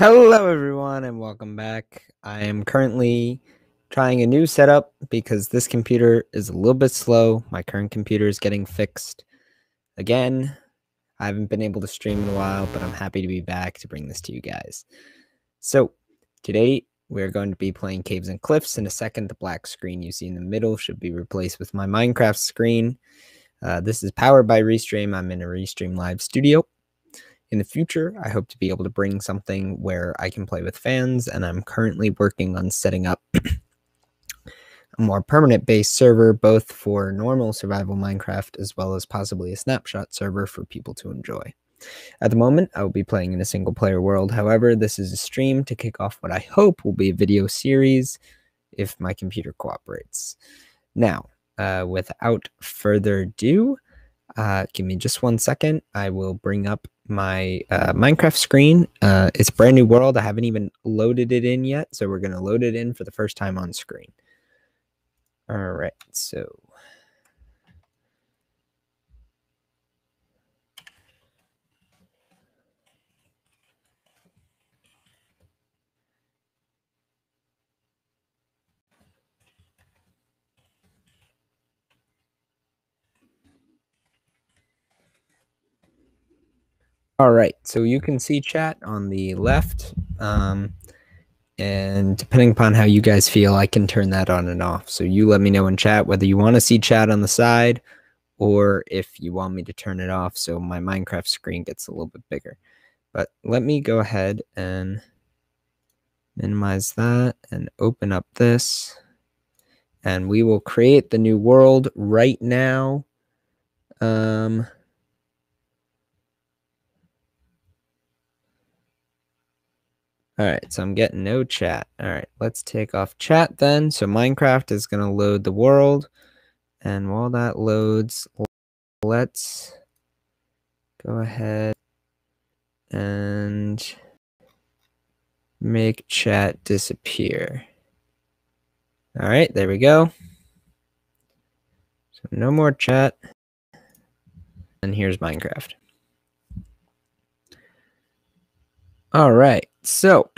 Hello everyone and welcome back. I am currently trying a new setup because this computer is a little bit slow. My current computer is getting fixed again. I haven't been able to stream in a while, but I'm happy to be back to bring this to you guys. So today we're going to be playing Caves and Cliffs. In a second, the black screen you see in the middle should be replaced with my Minecraft screen. This is powered by Restream. I'm in a Restream live studio. In the future, I hope to be able to bring something where I can play with fans, and I'm currently working on setting up a more permanent base server, both for normal survival Minecraft as well as possibly a snapshot server for people to enjoy. At the moment, I will be playing in a single player world. However, this is a stream to kick off what I hope will be a video series if my computer cooperates. Now, without further ado, give me just one second. I will bring up my Minecraft screen. It's a brand new world. I haven't even loaded it in yet, so we're going to load it in for the first time on screen. All right, so all right, so you can see chat on the left, and depending upon how you guys feel, I can turn that on and off. So you let me know in chat whether you want to see chat on the side or if you want me to turn it off so my Minecraft screen gets a little bit bigger. But let me go ahead and minimize that and open up this, and we will create the new world right now. All right, so I'm getting no chat. All right, let's take off chat then. So Minecraft is going to load the world. And while that loads, let's go ahead and make chat disappear. All right, there we go. So no more chat. And here's Minecraft. All right. So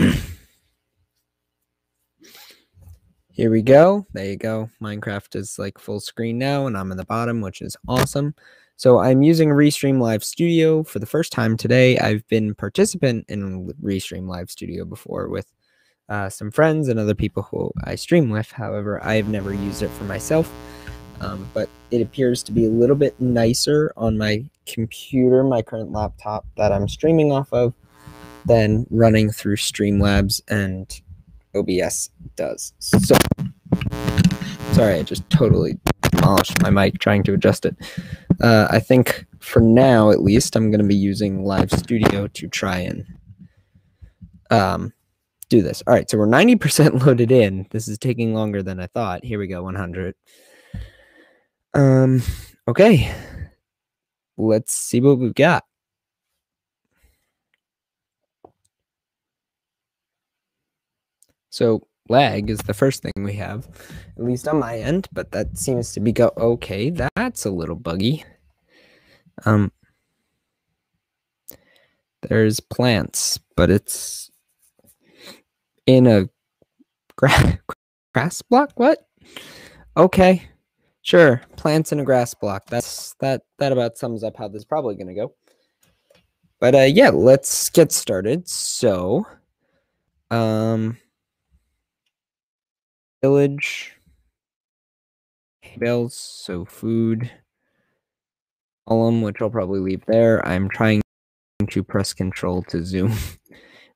here we go. There you go. Minecraft is like full screen now, and I'm in the bottom, which is awesome. So I'm using Restream Live Studio for the first time today. I've been participant in Restream Live Studio before with some friends and other people who I stream with. However, I have never used it for myself, but it appears to be a little bit nicer on my computer, my current laptop that I'm streaming off of, than running through Streamlabs and OBS does. So, sorry, I just totally demolished my mic trying to adjust it. I think for now, at least, I'm going to be using Live Studio to try and do this. All right, so we're 90% loaded in. This is taking longer than I thought. Here we go, 100. Okay, let's see what we've got. So lag is the first thing we have, at least on my end, but that seems to be go. Okay, that's a little buggy. There's plants, but it's in a grass block. What? Okay, sure. Plants in a grass block. That's that about sums up how this is probably gonna go. But yeah, let's get started. So, village, bales, so food, column, which I'll probably leave there. I'm trying to press control to zoom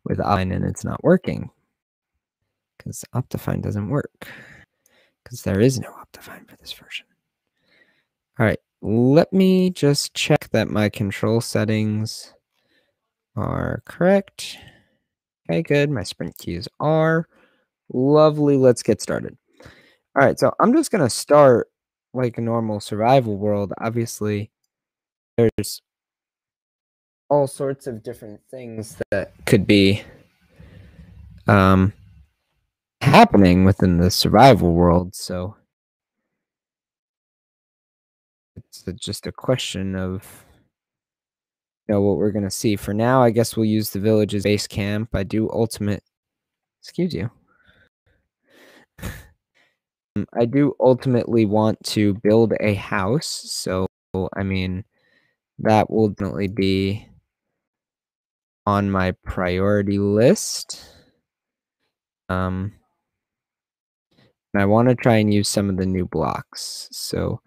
with Optifine, and it's not working because Optifine doesn't work because there is no Optifine for this version. All right, let me just check that my control settings are correct. Okay, good. My sprint keys are. Lovely. Let's get started. All right, so I'm just going to start like a normal survival world. Obviously, there's all sorts of different things that could be happening within the survival world. So it's just a question of know what we're going to see. For now, I guess we'll use the village's base camp. I do ultimate. Excuse you. I do ultimately want to build a house. So, I mean, that will definitely be on my priority list. And I want to try and use some of the new blocks. So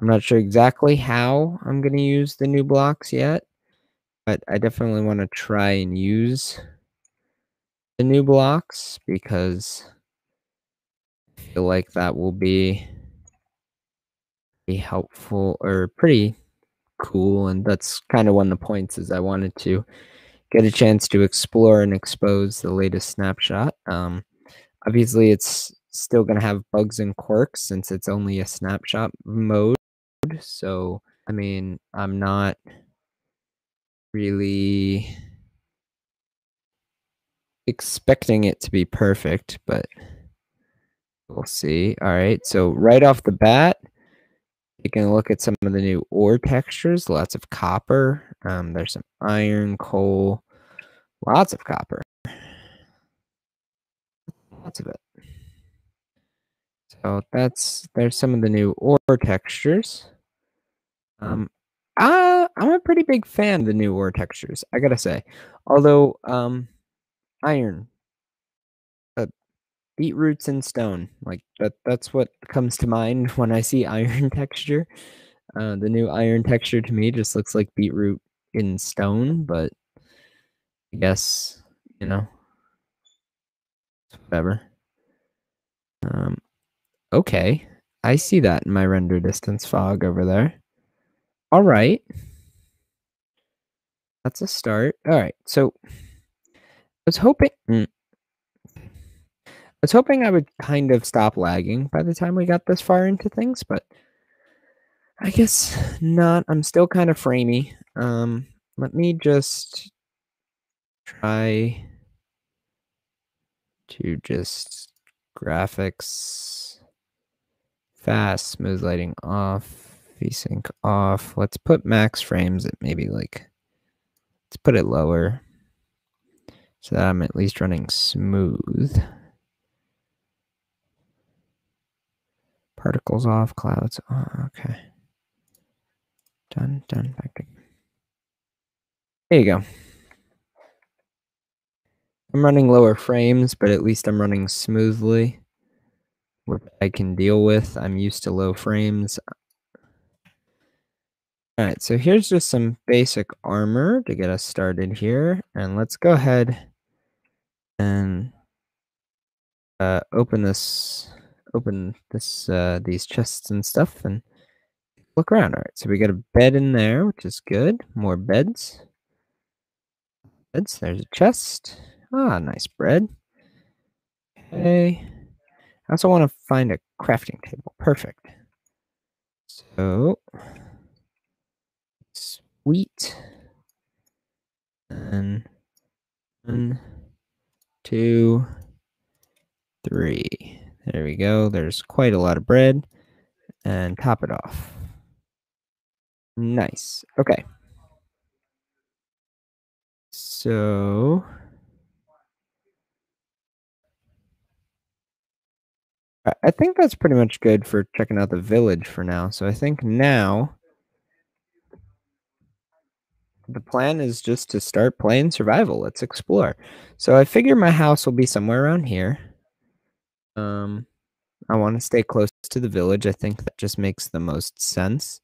I'm not sure exactly how I'm going to use the new blocks yet, but I definitely want to try and use the new blocks because I feel like that will be a helpful or pretty cool. And that's kind of one of the points is I wanted to get a chance to explore and expose the latest snapshot. Obviously, it's still going to have bugs and quirks since it's only a snapshot mode. So, I mean, I'm not really expecting it to be perfect, but we'll see. All right. So right off the bat, you can look at some of the new ore textures, lots of copper. There's some iron, coal, lots of copper. Lots of it. So there's some of the new ore textures. I'm a pretty big fan of the new ore textures, I gotta say. Although, iron, beetroots and stone, like that's what comes to mind when I see iron texture. The new iron texture to me just looks like beetroot in stone, but I guess, you know, whatever. Okay, I see that in my render distance fog over there. All right. That's a start. All right. So I was hoping I would kind of stop lagging by the time we got this far into things, but I guess not. I'm still kind of framey. Let me just try to just graphics fast, smooth lighting off. VSync off. Let's put max frames at maybe like, let's put it lower so that I'm at least running smooth. Particles off, clouds on. Okay. Done, done, back to. There you go. I'm running lower frames, but at least I'm running smoothly. What I can deal with. I'm used to low frames. All right, so here's just some basic armor to get us started here. And let's go ahead and open these chests and stuff and look around. All right, so we got a bed in there, which is good. More beds. Beds, there's a chest. Ah, nice bread. Okay. I also want to find a crafting table. Perfect. So wheat, and 1, 2, 3. There we go. There's quite a lot of bread, and top it off. Nice. Okay. So, I think that's pretty much good for checking out the village for now. So I think now the plan is just to start playing survival. Let's explore. So I figure my house will be somewhere around here. I want to stay close to the village. I think that just makes the most sense.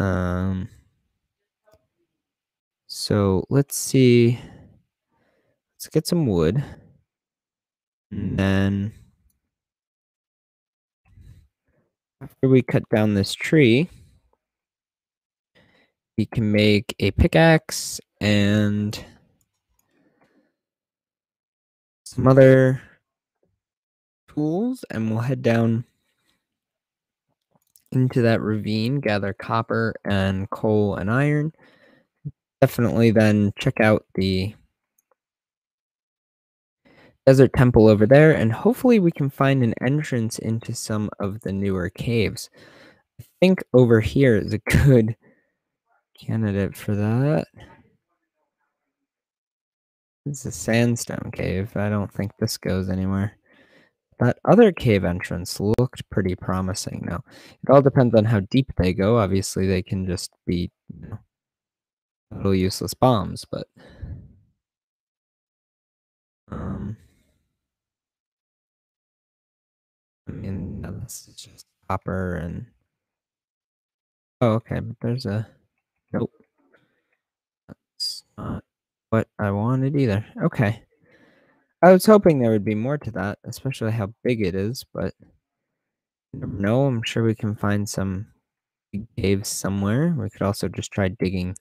So let's see. Let's get some wood. And then after we cut down this tree, we can make a pickaxe and some other tools, and we'll head down into that ravine, gather copper and coal and iron. Definitely then check out the desert temple over there, and hopefully we can find an entrance into some of the newer caves. I think over here is a good candidate for that. This is a sandstone cave. I don't think this goes anywhere. That other cave entrance looked pretty promising, though. It all depends on how deep they go. Obviously, they can just be, you know, little useless bombs, but... I mean, this is just copper and... Oh, okay, but there's a... Nope. That's not what I wanted either. Okay. I was hoping there would be more to that, especially how big it is, but no, I'm sure we can find some big caves somewhere. We could also just try digging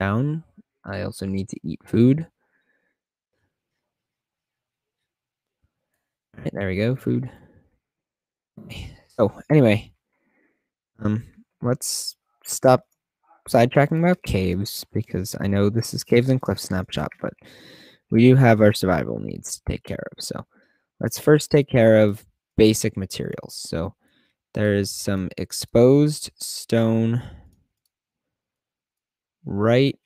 down. I also need to eat food. All right, there we go, food. So anyway, let's stop sidetracking about caves, because I know this is Caves and Cliffs snapshot, but we do have our survival needs to take care of. So let's first take care of basic materials. So there is some exposed stone right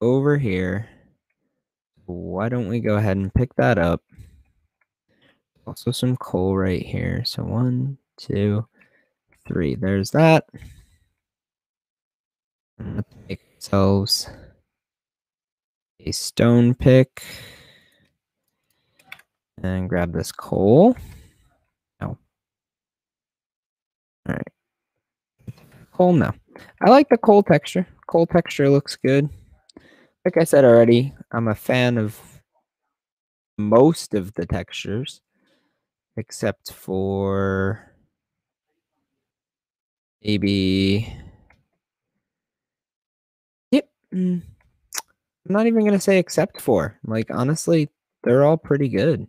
over here. Why don't we go ahead and pick that up? Also some coal right here. So 1, 2, 3. There's that. Let's make ourselves a stone pick and grab this coal. No. All right. Coal now. I like the coal texture. Coal texture looks good. Like I said already, I'm a fan of most of the textures, except for maybe. Yep. I'm not even going to say except for. Like, honestly, they're all pretty good.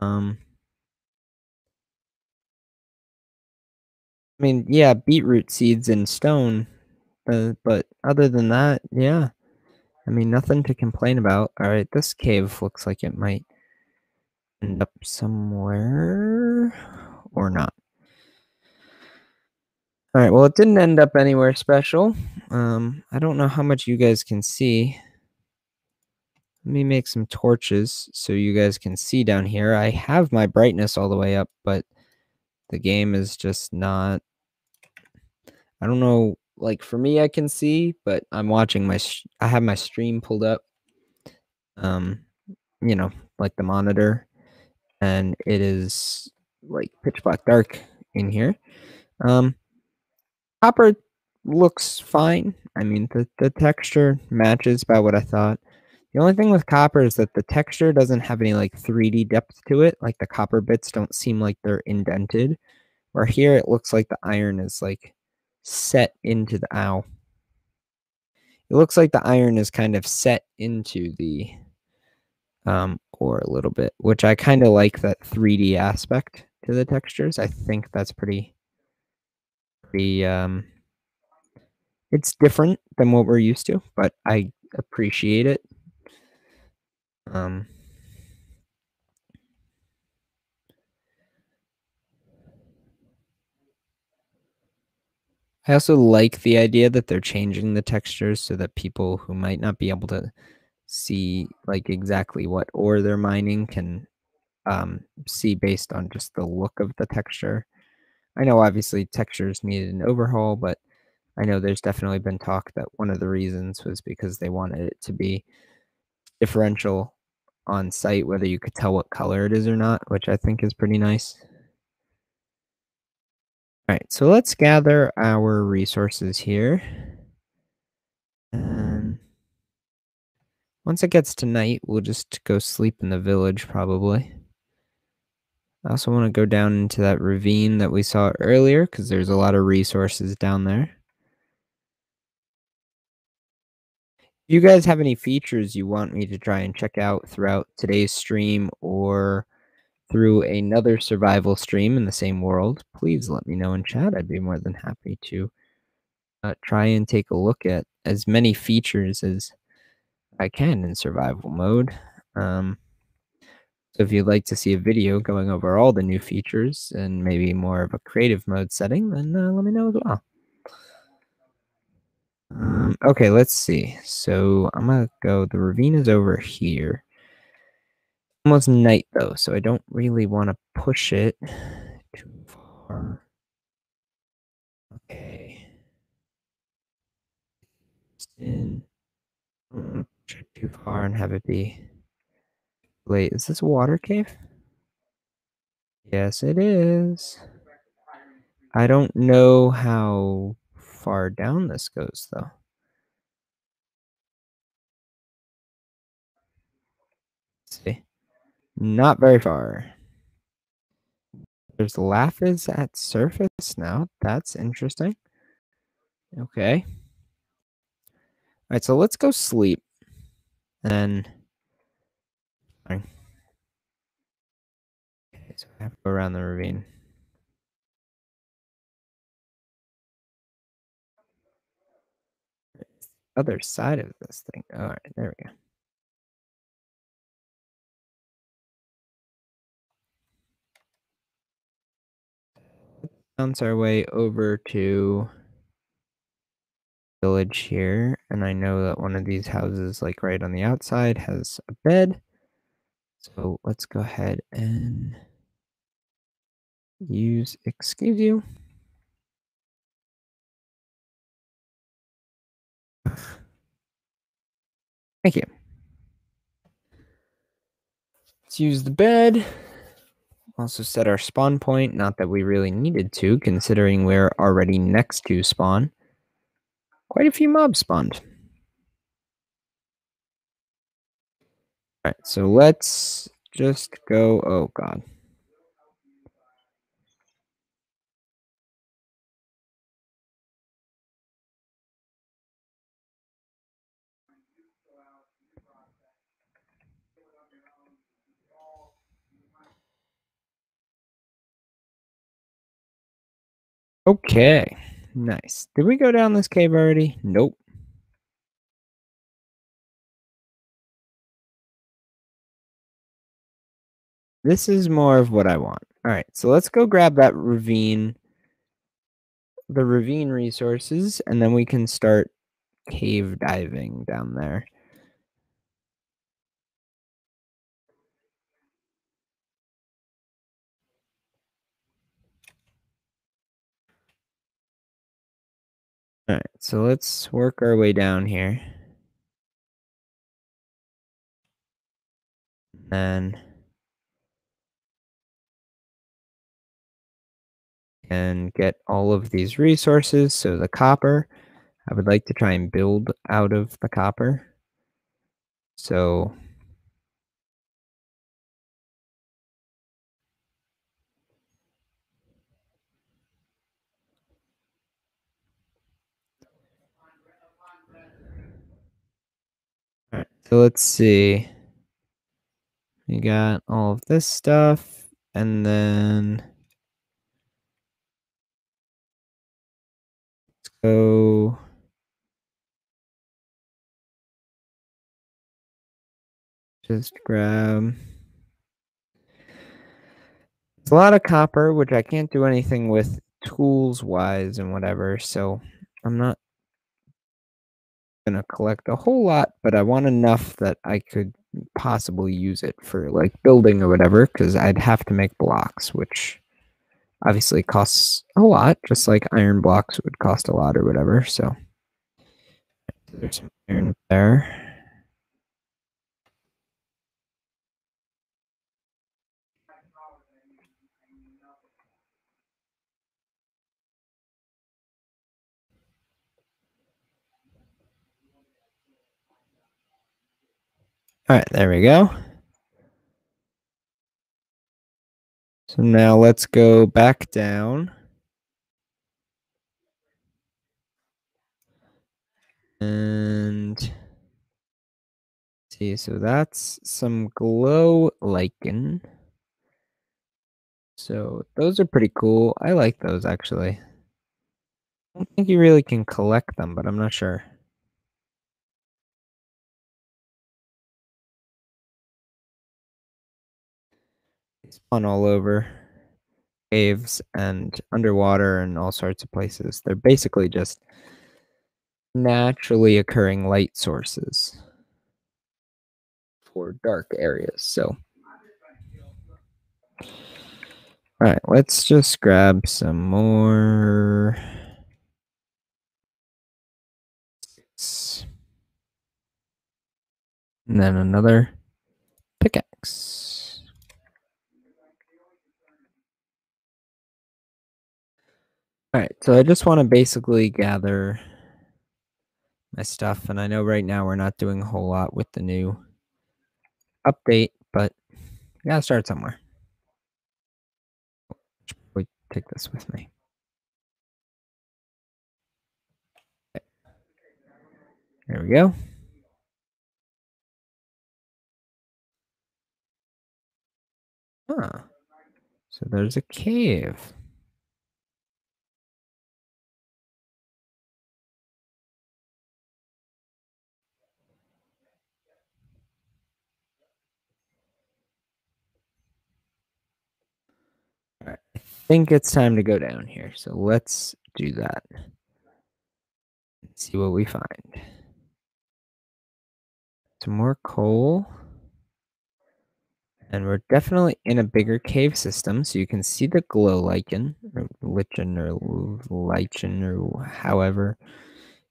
I mean, yeah, beetroot seeds and stone. But other than that, yeah. I mean, nothing to complain about. All right, this cave looks like it might end up somewhere or not. All right, well, it didn't end up anywhere special. I don't know how much you guys can see. Let me make some torches so you guys can see down here. I have my brightness all the way up, but the game is just not... I don't know, like for me I can see, but I'm watching my... I have my stream pulled up, you know, like the monitor, and it is like pitch black dark in here. Copper looks fine. I mean, the texture matches by what I thought. The only thing with copper is that the texture doesn't have any like 3D depth to it. Like the copper bits don't seem like they're indented. Where here it looks like the iron is like set into the... Ow. It looks like the iron is kind of set into the ore a little bit, which I kind of like that 3D aspect to the textures. I think that's pretty... it's different than what we're used to, but I appreciate it. I also like the idea that they're changing the textures so that people who might not be able to see like exactly what ore they're mining can see based on just the look of the texture. I know obviously textures needed an overhaul, but I know there's definitely been talk that one of the reasons was because they wanted it to be differential on site, whether you could tell what color it is or not, which I think is pretty nice. All right, so let's gather our resources here. And once it gets to night, we'll just go sleep in the village probably. I also want to go down into that ravine that we saw earlier, because there's a lot of resources down there. If you guys have any features you want me to try and check out throughout today's stream or through another survival stream in the same world, please let me know in chat. I'd be more than happy to try and take a look at as many features as I can in survival mode. So if you'd like to see a video going over all the new features and maybe more of a creative mode setting, then let me know as well. Okay, let's see. So I'm gonna go, the ravine is over here. Almost night though, so I don't really want to push it too far. Okay. In. Too far and have it be late. Is this a water cave? Yes, it is. I don't know how far down this goes though. Let's see. Not very far. There's lapis at surface now. That's interesting. Okay. All right, so let's go sleep. And then okay, so I have to go around the ravine. Other side of this thing. All right, there we go. Bounce our way over to village here, and I know that one of these houses, like right on the outside, has a bed. So let's go ahead and use excuse you. Thank you. Let's use the bed. Also set our spawn point, not that we really needed to, considering we're already next to spawn. Quite a few mobs spawned. All right, so let's just go, oh god. Okay, nice. Did we go down this cave already? Nope. This is more of what I want. All right, so let's go grab that ravine, the ravine resources, and then we can start cave diving down there. All right, so let's work our way down here. And get all of these resources. So the copper, I would like to try and build out of the copper. So let's see. We got all of this stuff, and then let's go. Just grab. There's a lot of copper, which I can't do anything with tools-wise and whatever, so I'm not gonna collect a whole lot, but I want enough that I could possibly use it for like building or whatever, because I'd have to make blocks, which obviously costs a lot, just like iron blocks would cost a lot or whatever. So there's some iron there. All right, there we go. So now let's go back down. And see, so that's some glow lichen. So those are pretty cool. I like those actually. I don't think you really can collect them, but I'm not sure. Spawn all over caves and underwater and all sorts of places. They're basically just naturally occurring light sources for dark areas. So, all right, let's just grab some more. And then another pickaxe. All right, so I just want to basically gather my stuff, and I know right now we're not doing a whole lot with the new update, but I gotta start somewhere. I should probably take this with me. Okay. There we go. Huh. So there's a cave. All right, I think it's time to go down here. So let's do that. Let's see what we find. Some more coal. And we're definitely in a bigger cave system, so you can see the glow lichen, or lichen, or however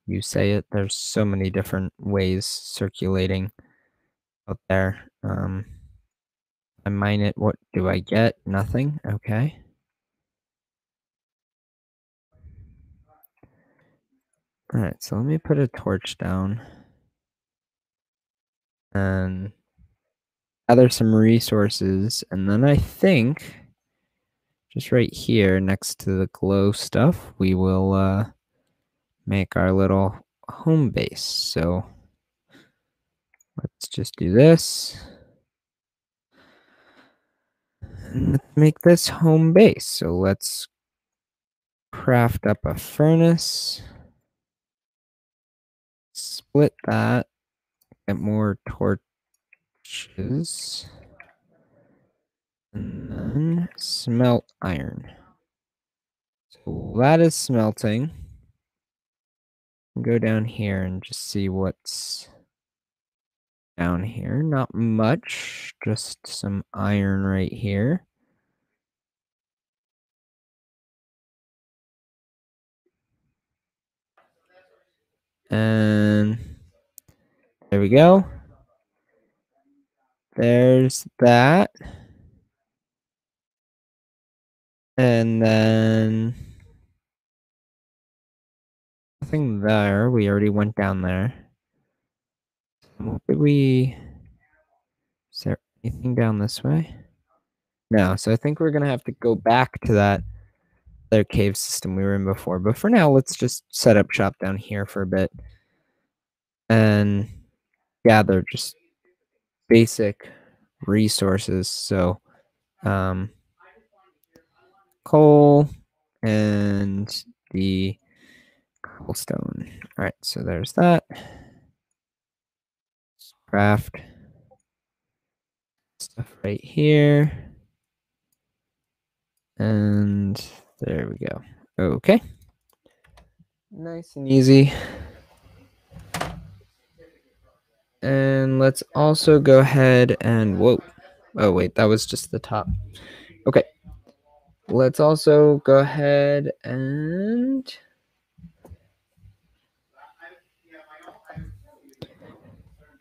you say it. There's so many different ways circulating out there. I mine it. What do I get? Nothing. Okay. All right, so let me put a torch down. And gather some resources, and then I think just right here next to the glow stuff we will make our little home base. So let's just do this and let's make this home base. So let's craft up a furnace, split that, get more torches. And then smelt iron. So that is smelting. Go down here and just see what's down here. Not much, just some iron right here. And there we go. There's that. And then nothing there. We already went down there. What did we? Is there anything down this way? No. So I think we're going to have to go back to that other cave system we were in before. But for now, let's just set up shop down here for a bit and gather just basic resources. So coal and the cobblestone. All right, so there's that. Craft stuff right here. And there we go. Okay. Nice and easy. And let's also go ahead and, whoa, oh wait, that was just the top. Okay, let's also go ahead and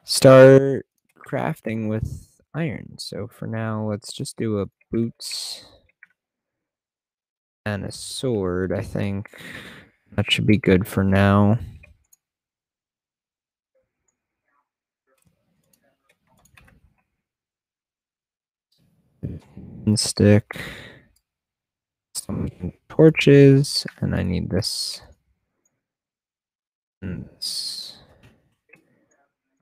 start crafting with iron. So for now, let's just do a boots and a sword, I think. That should be good for now. Stick, some torches, and I need this. And this.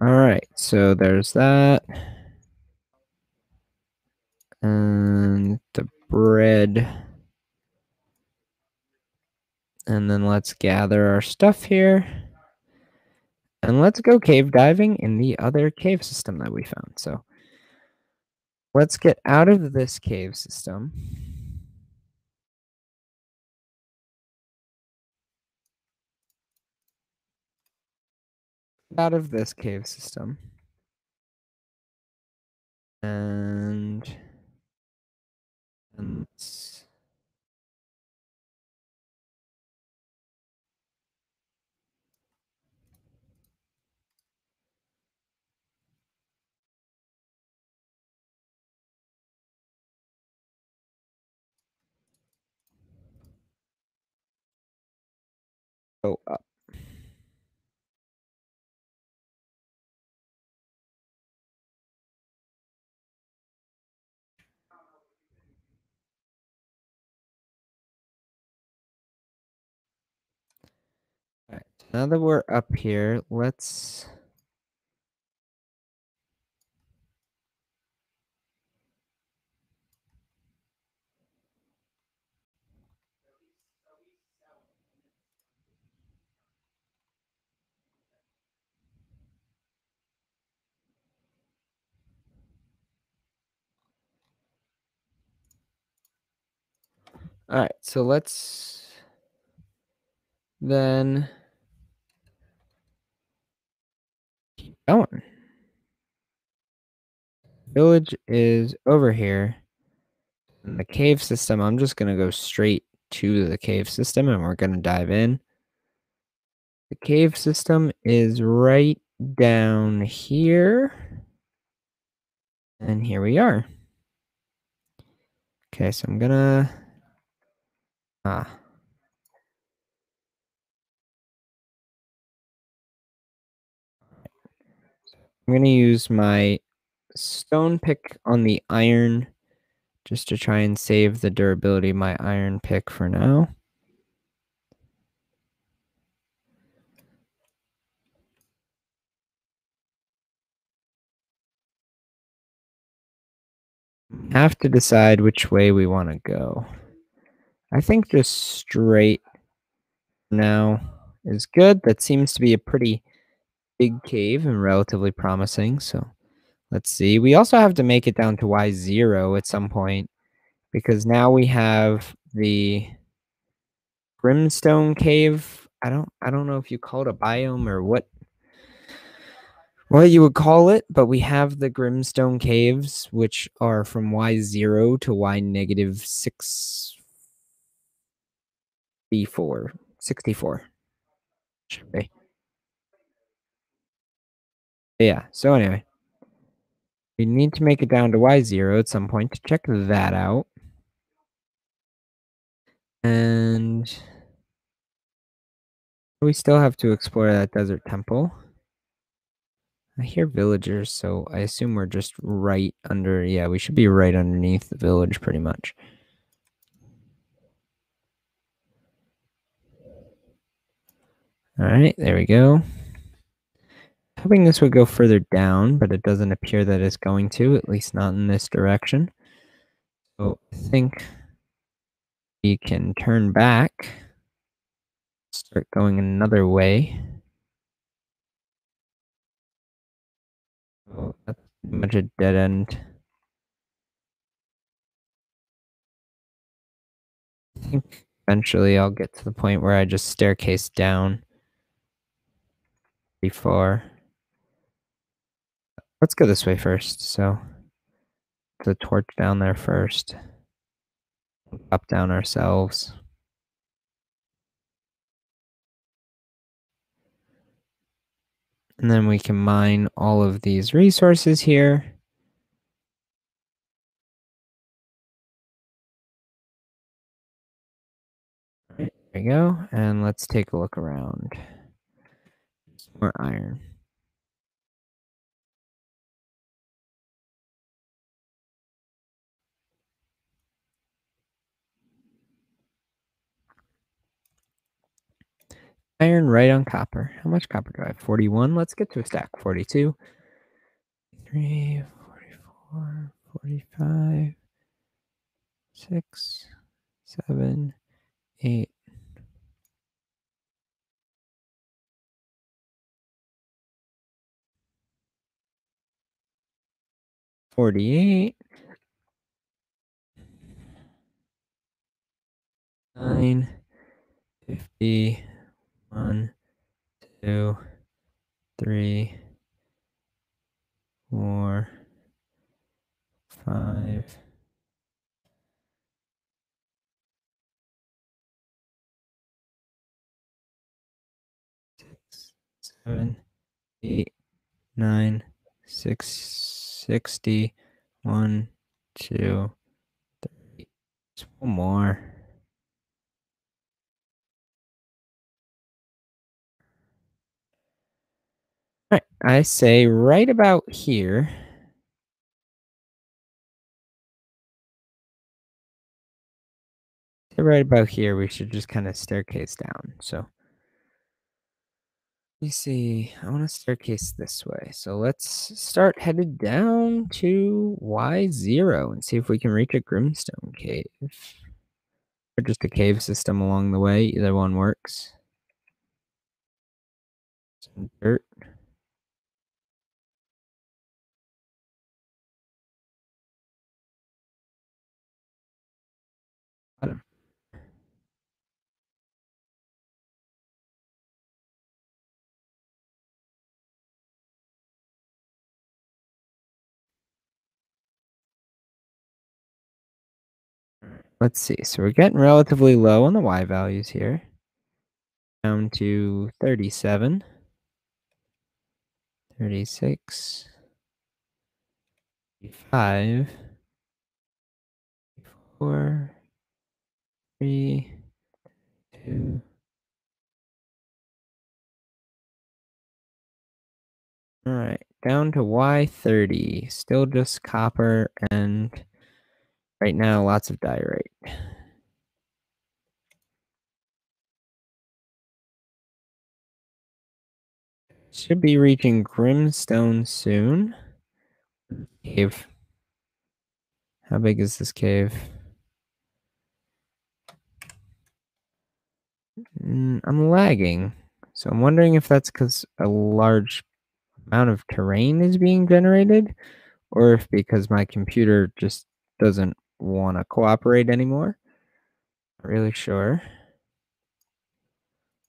All right, so there's that, and the bread, and then let's gather our stuff here, and let's go cave diving in the other cave system that we found. So let's get out of this cave system. out of this cave system. And let's... go up. Now that we're up here, let's all right, so let's then going. Village is over here. And the cave system, I'm just going to go straight to the cave system and we're going to dive in. The cave system is right down here. And here we are. Okay, so I'm going to... I'm going to use my stone pick on the iron just to try and save the durability of my iron pick for now. Have to decide which way we want to go. I think just straight now is good. That seems to be a pretty big cave and relatively promising, so let's see. We also have to make it down to Y0 at some point because now we have the Grimstone cave. I don't know if you call it a biome or what you would call it, but we have the Grimstone caves, which are from Y0 to Y -64. Should be. Yeah, so anyway, we need to make it down to Y0 at some point to check that out. And we still have to explore that desert temple. I hear villagers, so I assume we're just right under, yeah, we should be right underneath the village pretty much. All right, there we go. Hoping this would go further down, but it doesn't appear that it's going to, at least not in this direction. So I think we can turn back, start going another way. Oh, that's pretty much a dead end. I think eventually I'll get to the point where I just staircase down pretty far. Let's go this way first. So, the torch down there first. Up down ourselves. And then we can mine all of these resources here. There we go. And let's take a look around. Some more iron. Iron right on copper. How much copper do I have? 41. Let's get to a stack. 42. 3, 44, 45, 6, 7, 8. Forty-eight. 9, 50. 1, 2, 3, 4, 5. Seven, 8, 9, 60, 1, 2, 3, just one more. All right, I say right about here. Right about here, we should just kind of staircase down. So. Let me see, I want to staircase this way. So let's start headed down to Y0 and see if we can reach a Grimstone cave. Or just a cave system along the way, either one works. Some dirt. Let's see, so we're getting relatively low on the Y values here. Down to 37. 36. 35. 4. 3. 2. Alright, down to Y30. Still just copper and... right now, lots of diorite. Should be reaching Grimstone soon. Cave. How big is this cave? I'm lagging. So I'm wondering if that's because a large amount of terrain is being generated, or if because my computer just doesn't want to cooperate anymore. Not really sure.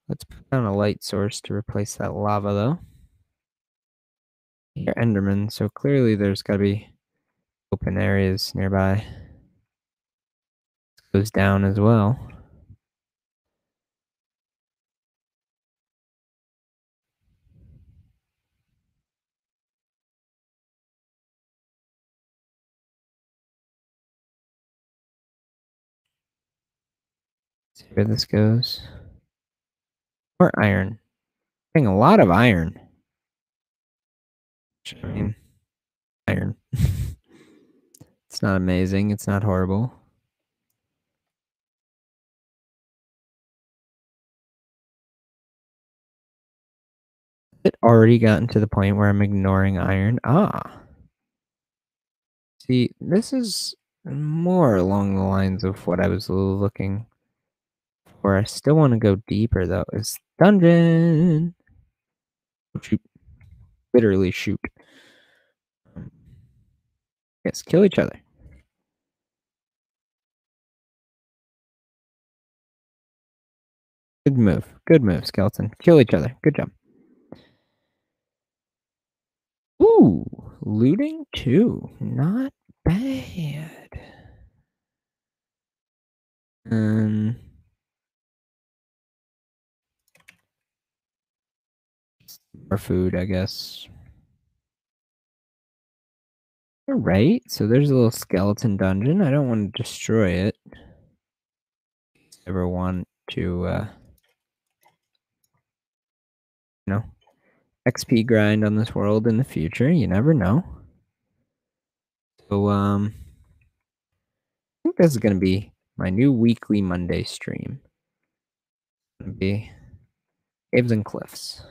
Let's put down a light source to replace that lava, though. Here, Enderman, so clearly there's got to be open areas nearby. This goes down as well. See where this goes. More iron. I'm getting a lot of iron. I mean, iron. It's not amazing. It's not horrible. Has it already gotten to the point where I'm ignoring iron? Ah. See, this is more along the lines of what I was looking for. I still want to go deeper, though. It's dungeon. Shoot. Literally shoot. Yes, kill each other. Good move. Good move, skeleton. Kill each other. Good job. Ooh, looting too. Not bad. Or food, I guess. All right, so there's a little skeleton dungeon. I don't want to destroy it. Ever want to, you know, XP grind on this world in the future? You never know. So, I think this is gonna be my new weekly Monday stream. It's gonna be Caves and Cliffs.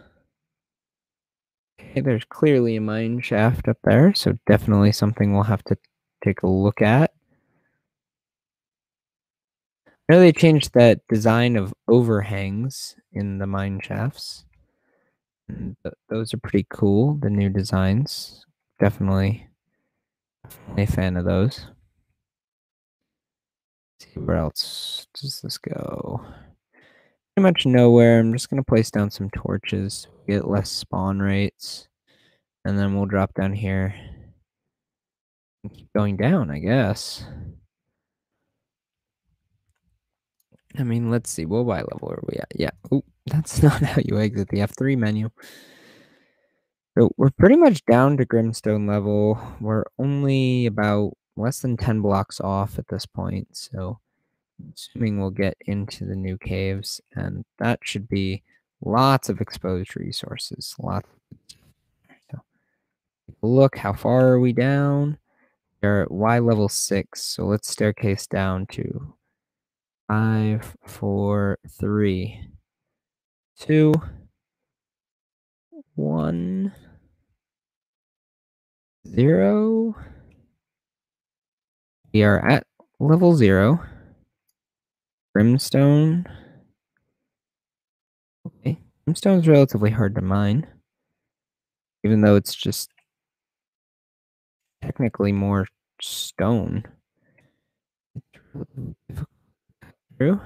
Okay, there's clearly a mine shaft up there, so definitely something we'll have to take a look at. I know they changed that design of overhangs in the mine shafts. And those are pretty cool, the new designs. Definitely a fan of those. Let's see, where else does this go? pretty much nowhere. I'm just going to place down some torches, get less spawn rates, and then we'll drop down here and keep going down, I guess. I mean, let's see. Well, what level are we at? Yeah. Oh, that's not how you exit the F3 menu. So we're pretty much down to Grimstone level. We're only about less than 10 blocks off at this point. So I'm assuming we'll get into the new caves, and that should be lots of exposed resources. Lots. So look, how far are we down? We're at Y level 6. So let's staircase down to 5, 4, 3, 2, 1, 0. We are at level 0. Grimstone. Okay. Grimstone's relatively hard to mine, even though it's just technically more stone. It's really difficult. True.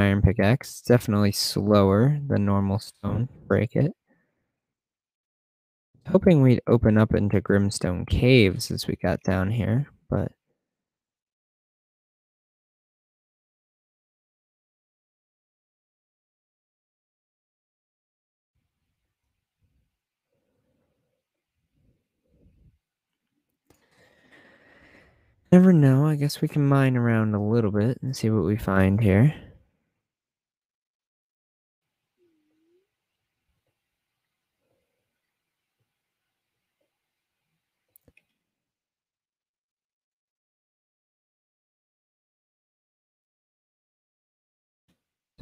Iron pickaxe, definitely slower than normal stone to break it. Hoping we'd open up into Grimstone Caves as we got down here, but never know. I guess we can mine around a little bit and see what we find here.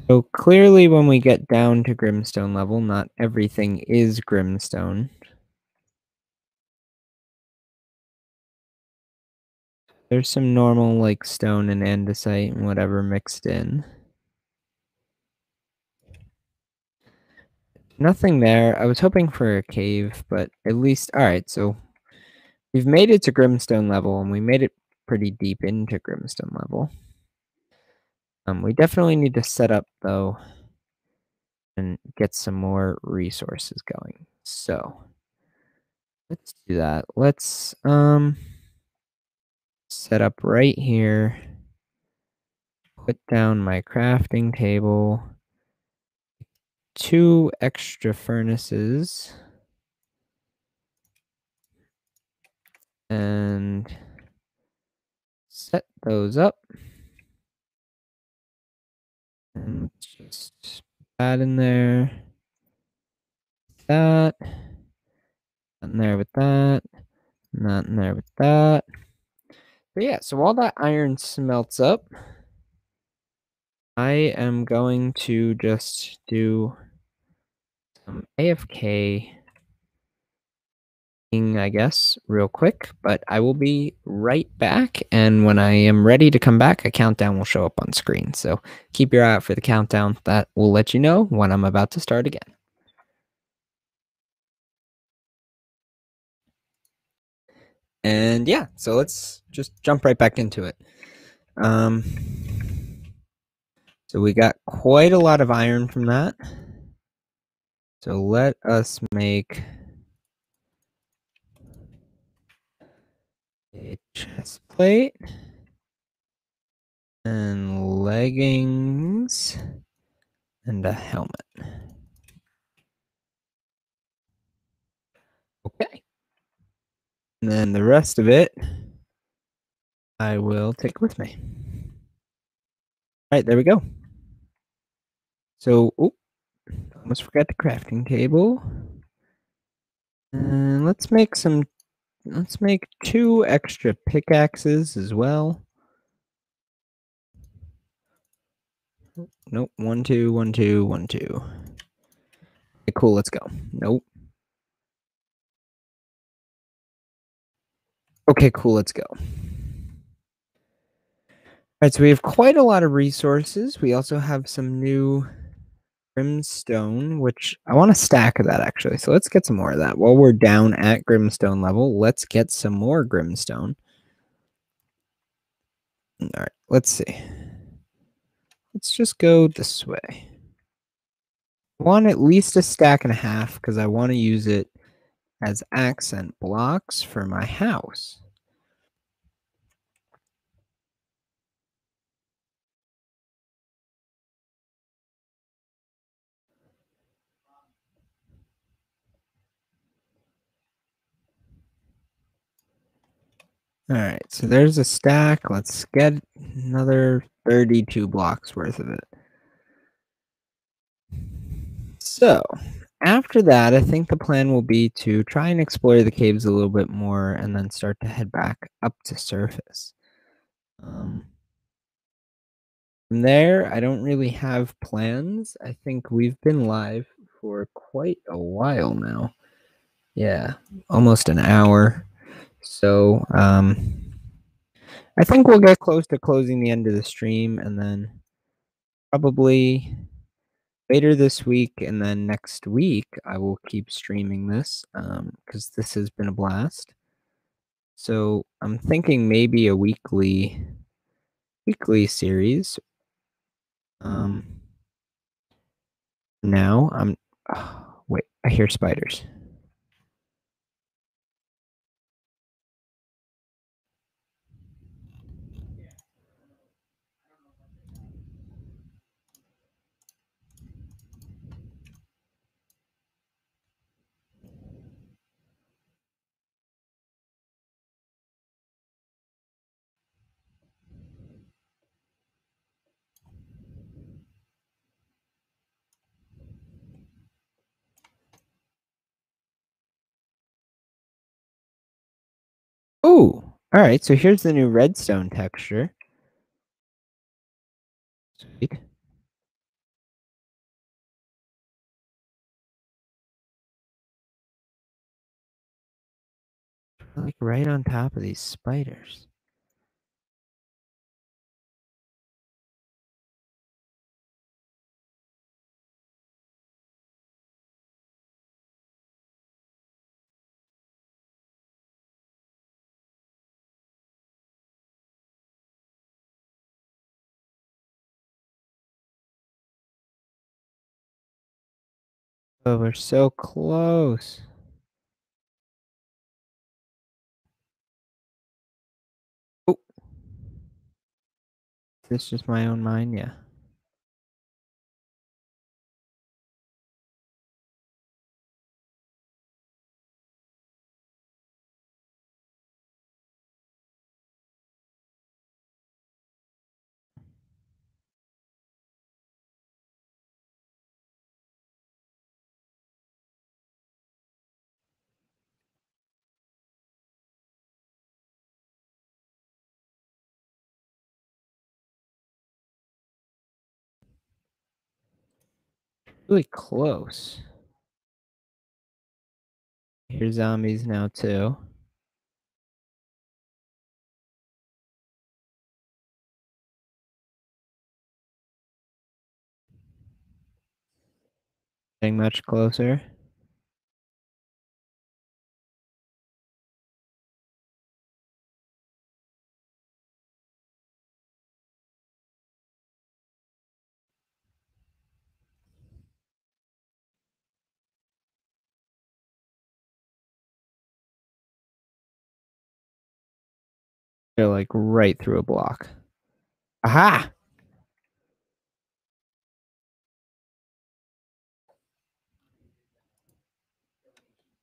So clearly when we get down to Grimstone level, not everything is Grimstone. There's some normal, like, stone and andesite and whatever mixed in. Nothing there. I was hoping for a cave, but at least... Alright, so we've made it to Grimstone level, and we made it pretty deep into Grimstone level. We definitely need to set up, though, and get some more resources going. So, let's do that. Let's, set up right here, put down my crafting table, 2 extra furnaces, and set those up, and let's just put that in there, that, not in there with that, not in there with that. But yeah, so all that iron smelts up. I am going to just do some AFK thing, I guess, real quick. But I will be right back. And when I am ready to come back, a countdown will show up on screen. So keep your eye out for the countdown. That will let you know when I'm about to start again. And yeah, so let's just jump right back into it. So we got quite a lot of iron from that. So let us make a chest plate and leggings and a helmet. Okay. And then the rest of it, I will take with me. All right, there we go. So, oh, almost forgot the crafting table. And let's make 2 extra pickaxes as well. Nope, 1, 2, 1, 2, 1, 2. Okay, cool, let's go. Nope. Okay, cool, let's go. All right, so we have quite a lot of resources. We also have some new Grimstone, which I want to stack of that, actually. So let's get some more of that. While we're down at Grimstone level, let's get some more Grimstone. All right, let's see. Let's just go this way. I want at least a stack and a half because I want to use it as accent blocks for my house. All right, so there's a stack. Let's get another 32 blocks worth of it. So after that, I think the plan will be to try and explore the caves a little bit more and then start to head back up to surface. From there, I don't really have plans. I think we've been live for quite a while now. Yeah, almost an hour. So I think we'll get close to closing the end of the stream, and then probably later this week and then next week I will keep streaming this because this has been a blast. So I'm thinking maybe a weekly series. Now I'm wait, I hear spiders. Oh, all right. So here's the new redstone texture. Sweet. Like right on top of these spiders. Oh, we're so close. Oh. Is this just my own mind? Yeah. Really close. Here's zombies now too. Getting much closer. They're like right through a block. Aha!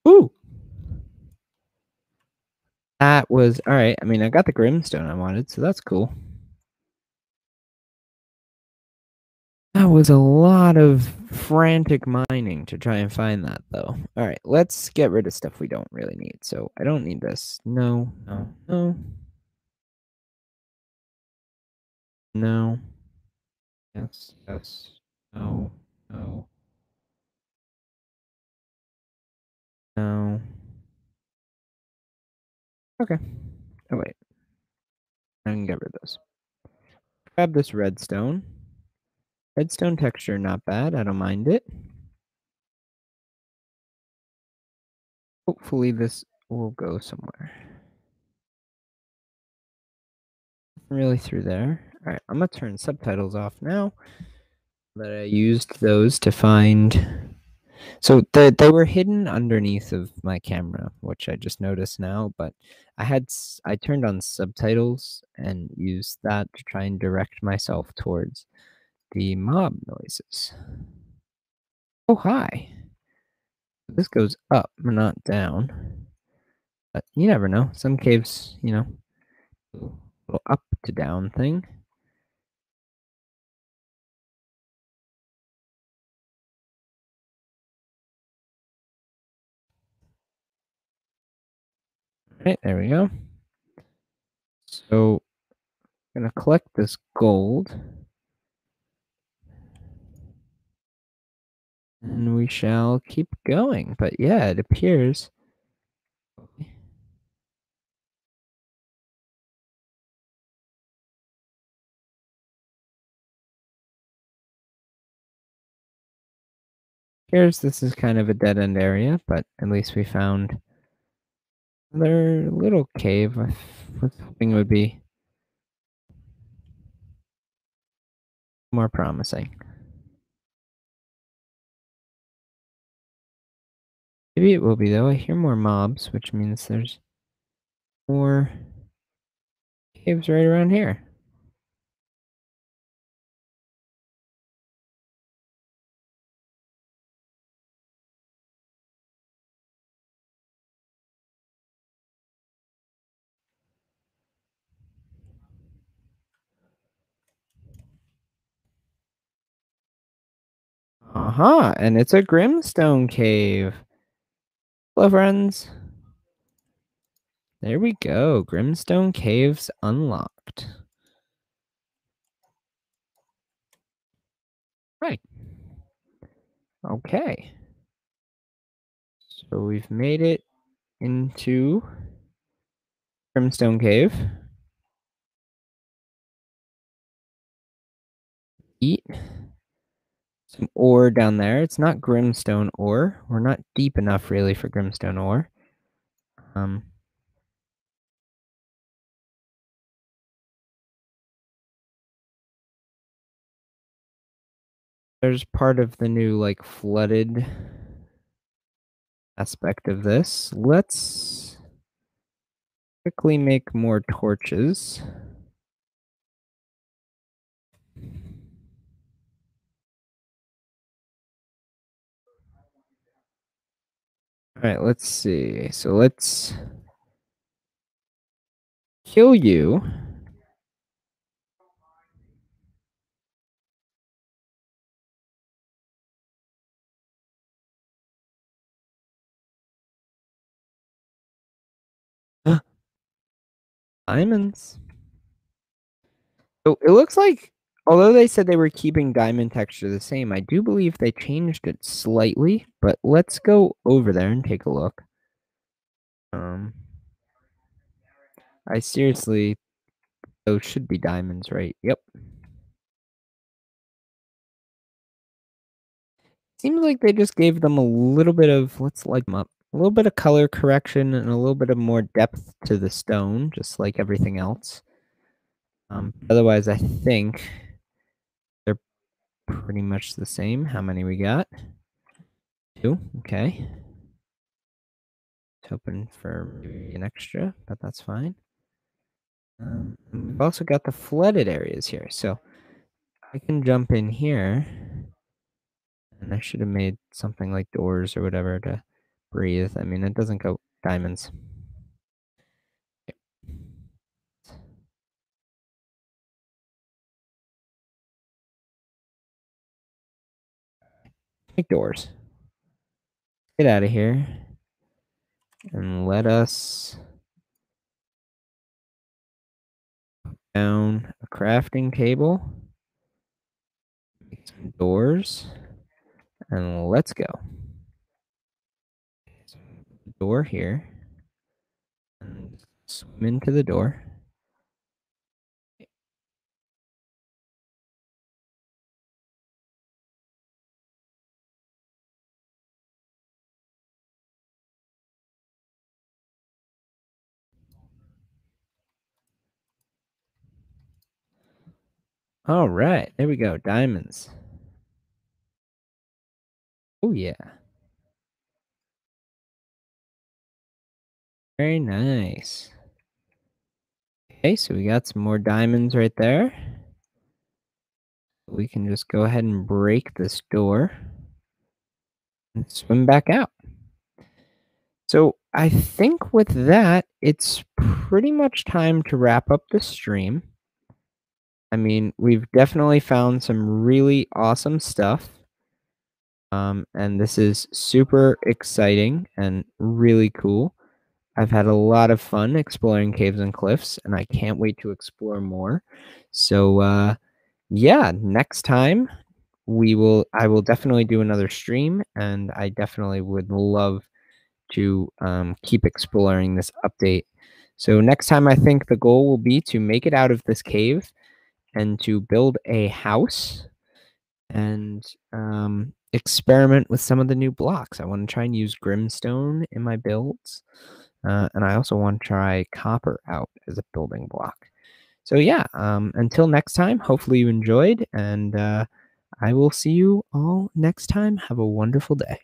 Ooh! That was alright. I mean, I got the Grimstone I wanted, so that's cool. That was a lot of frantic mining to try and find that, though. Alright, let's get rid of stuff we don't really need. So, I don't need this. No, no, no. No. Yes. Yes. No. No. No. Okay. Oh wait. I can get rid of this. Grab this redstone. Redstone texture, not bad. I don't mind it. Hopefully this will go somewhere. Really through there. All right, I'm gonna turn subtitles off now. But I used those to find. So they were hidden underneath of my camera, which I just noticed now. But I turned on subtitles and used that to try and direct myself towards the mob noises. Oh hi! This goes up, not down. But you never know. Some caves, you know, a little up to down thing. Right, there we go. So I'm going to collect this gold. And we shall keep going. But yeah, it appears. This is kind of a dead end area, but at least we found another little cave. I was hoping it would be more promising. Maybe it will be, though. I hear more mobs, which means there's more caves right around here. Aha, and it's a Grimstone cave. Hello, friends. There we go. Grimstone caves unlocked. Right. Okay. So we've made it into Grimstone cave. Eat. Some ore down there. It's not Grimstone ore. We're not deep enough really for Grimstone ore. There's part of the new like flooded aspect of this. Let's quickly make more torches. All right, let's see. So let's kill you. Diamonds. So it looks like, although they said they were keeping diamond texture the same, I do believe they changed it slightly, but let's go over there and take a look. I seriously, those should be diamonds, right? Yep. Seems like they just gave them a little bit of, let's light them up, a little bit of color correction and a little bit of more depth to the stone, just like everything else. Otherwise, I think pretty much the same. How many we got? 2. Okay. Hoping for maybe an extra, but that's fine. We've also got the flooded areas here, so I can jump in here. And I should have made something like doors or whatever to breathe. I mean, it doesn't go diamonds. Doors. Get out of here and let us put down a crafting table, make some doors, and let's go. Door here, and swim into the door. All right, there we go. Diamonds. Oh, yeah. Very nice. Okay, so we got some more diamonds right there. We can just go ahead and break this door and swim back out. So I think with that, it's pretty much time to wrap up the stream. I mean, we've definitely found some really awesome stuff. And this is super exciting and really cool. I've had a lot of fun exploring Caves and Cliffs, and I can't wait to explore more. So, yeah, next time I will definitely do another stream, and I definitely would love to keep exploring this update. So next time, I think the goal will be to make it out of this cave and to build a house and experiment with some of the new blocks. I want to try and use Grimstone in my builds, and I also want to try copper out as a building block. So yeah, until next time, hopefully you enjoyed, and I will see you all next time. Have a wonderful day.